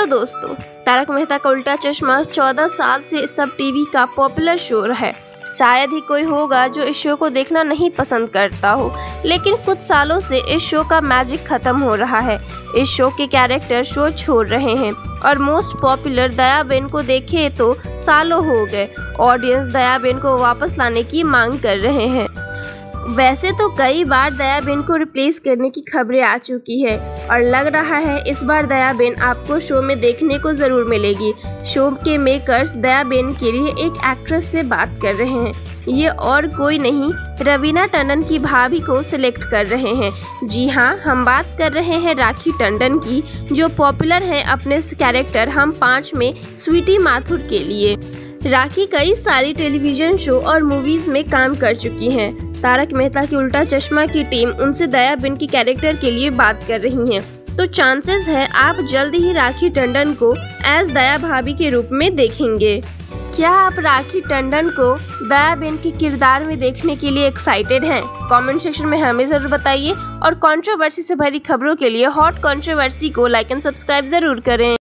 Hello दोस्तों, तारक मेहता का उल्टा चश्मा 14 साल से सब टीवी का पॉपुलर शो है। शायद ही कोई होगा जो इस शो को देखना नहीं पसंद करता हो, लेकिन कुछ सालों से इस शो का मैजिक खत्म हो रहा है। इस शो के कैरेक्टर शो छोड़ रहे हैं और मोस्ट पॉपुलर दयाबेन को देखे तो सालों हो गए। ऑडियंस दयाबेन को वापस लाने की मांग कर रहे हैं। वैसे तो कई बार दयाबेन को रिप्लेस करने की खबरें आ चुकी है और लग रहा है इस बार दयाबेन आपको शो में देखने को ज़रूर मिलेगी। शो के मेकर्स दयाबेन के लिए एक एक्ट्रेस से बात कर रहे हैं। ये और कोई नहीं, रवीना टंडन की भाभी को सिलेक्ट कर रहे हैं। जी हाँ, हम बात कर रहे हैं राखी टंडन की, जो पॉपुलर हैं अपने कैरेक्टर हम 5 में स्वीटी माथुर के लिए। राखी कई सारी टेलीविज़न शो और मूवीज़ में काम कर चुकी हैं। तारक मेहता के उल्टा चश्मा की टीम उनसे दयाबेन के कैरेक्टर के लिए बात कर रही है, तो चांसेस है आप जल्द ही राखी टंडन को एज दया भाभी के रूप में देखेंगे। क्या आप राखी टंडन को दयाबेन के किरदार में देखने के लिए एक्साइटेड हैं? कमेंट सेक्शन में हमें ज़रूर बताइए और कंट्रोवर्सी से भरी खबरों के लिए हॉट कंट्रोवर्सी को लाइक एंड सब्सक्राइब ज़रूर करें।